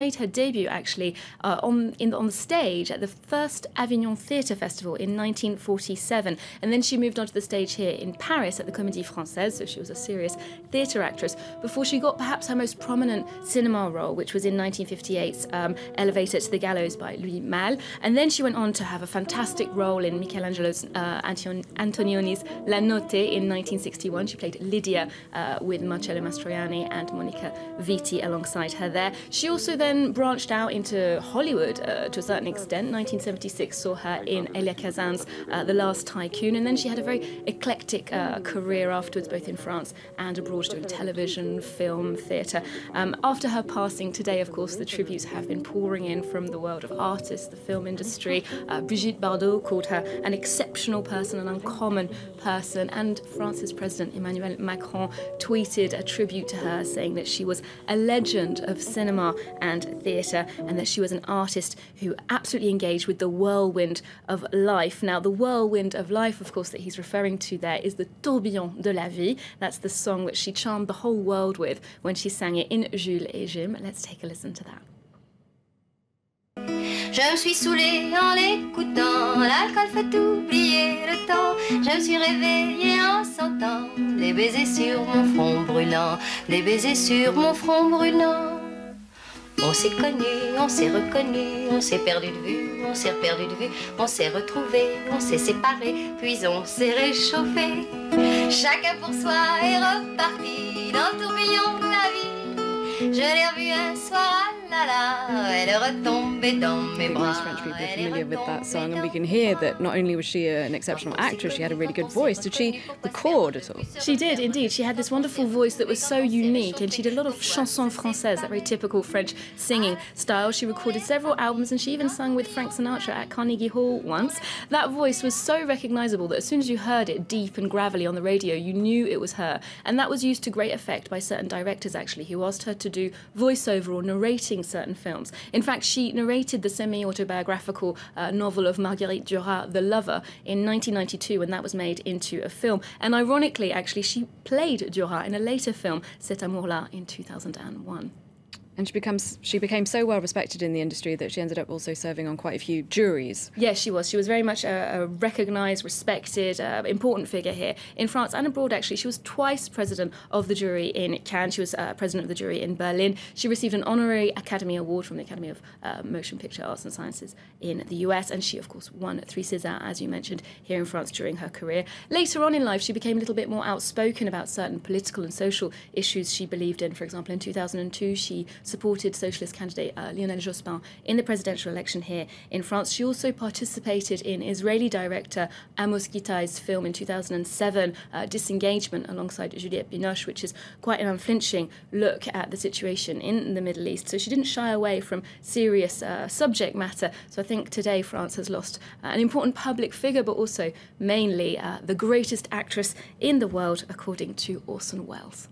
made her debut actually on the stage at the first Avignon Theatre Festival in 1947, and then she moved onto the stage here in Paris at the Comédie Française, so she was a serious theatre actress, before she got perhaps her most prominent cinema role, which was in 1958's Elevator to the Gallows by Louis Malle, and then she went on to have a fantastic role in Michelangelo's Antonioni's La Notte in 1961. She played Lydia with Marcello Mastroianni and Monica Vitti alongside her there. She also then branched out into Hollywood to a certain extent. 1976 saw her in Elia Kazan's The Last Tycoon, and then she had a very eclectic career afterwards, both in France and abroad, doing television, film, theatre. After her passing today, of course, the tributes have been pouring in from the world of artists, the film industry. Brigitte Bardot called her an exceptional person, an uncommon person, and France's President Emmanuel Macron tweeted a tribute to her, saying that she was a legend of cinema and theatre, and that she was an artist who absolutely engaged with the whirlwind of life. Now, the whirlwind of life, of course, that he's referring to there is the tourbillon de la vie. That's the song that she charmed the whole world with when she sang it in Jules et Jim. Let's take a listen to that. Je me suis saoulée en l'écoutant, l'alcool fait oublier le temps. Je me suis réveillée en sentant des baisers sur mon front brûlant, des baisers sur mon front brûlant. On s'est connus, on s'est reconnus, on s'est perdu de vue, on s'est reperdu de vue, on s'est retrouvés, on s'est séparés, puis on s'est réchauffés. Chacun pour soi est reparti dans le tourbillon de la vie. Je l'ai revue un soir, la, elle est retombée dans mes bras. Most French people are familiar with that song, and we can hear that not only was she an exceptional actress, she had a really good voice. Did she record at all? She did, indeed. She had this wonderful voice that was so unique, and she did a lot of chansons françaises, that very typical French singing style. She recorded several albums, and she even sang with Frank Sinatra at Carnegie Hall once. That voice was so recognisable that as soon as you heard it deep and gravelly on the radio, you knew it was her. And that was used to great effect by certain directors, actually, who asked her to do voiceover or narrating certain films. In fact, she narrated the semi-autobiographical novel of Marguerite Duras, The Lover, in 1992, and that was made into a film. And ironically, actually, she played Duras in a later film, Cet amour là, in 2001. And she became so well respected in the industry that she ended up also serving on quite a few juries. Yes, she was. She was very much a recognised, respected, important figure here in France and abroad, actually. She was twice president of the jury in Cannes. She was president of the jury in Berlin. She received an honorary Academy Award from the Academy of Motion Picture Arts and Sciences in the US. And she, of course, won 3 Césars, as you mentioned, here in France during her career. Later on in life, she became a little bit more outspoken about certain political and social issues she believed in. For example, in 2002, she supported socialist candidate Lionel Jospin in the presidential election here in France. She also participated in Israeli director Amos Gitai's film in 2007, Disengagement, alongside Juliette Binoche, which is quite an unflinching look at the situation in the Middle East. So she didn't shy away from serious subject matter. So I think today France has lost an important public figure, but also mainly the greatest actress in the world, according to Orson Welles.